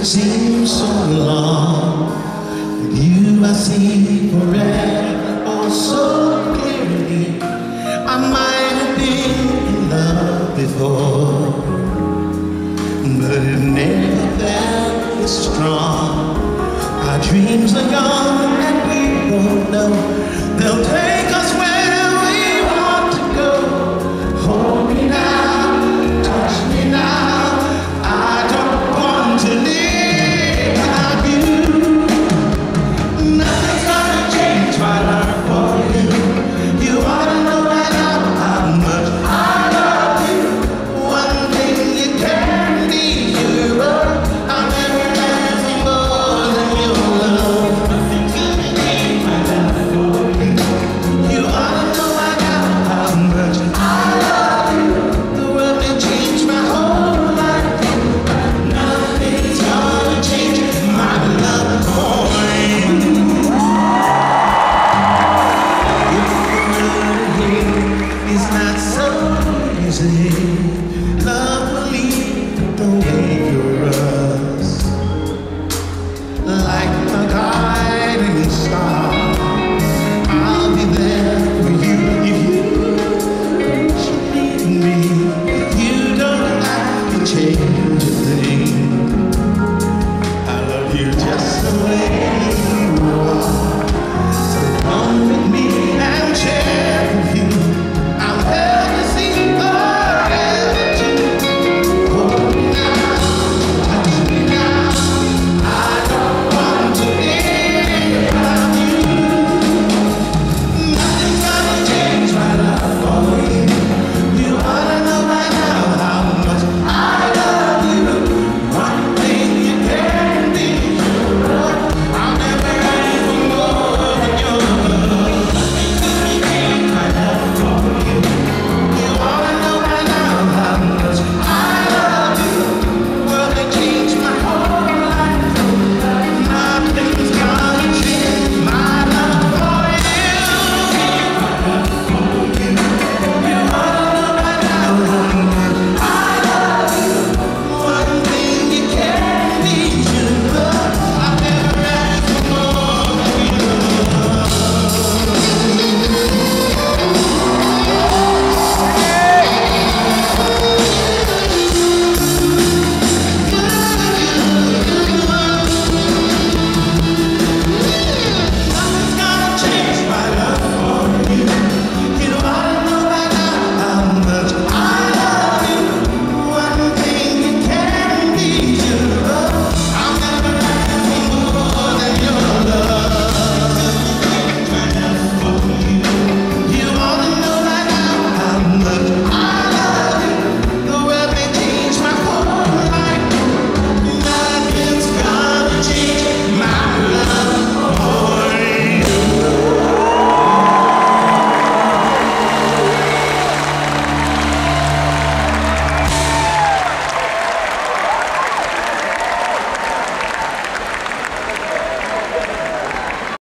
it seems so long, but you I see forever, oh so clearly. I might have been in love before, but it never felt this strong. Our dreams are gone.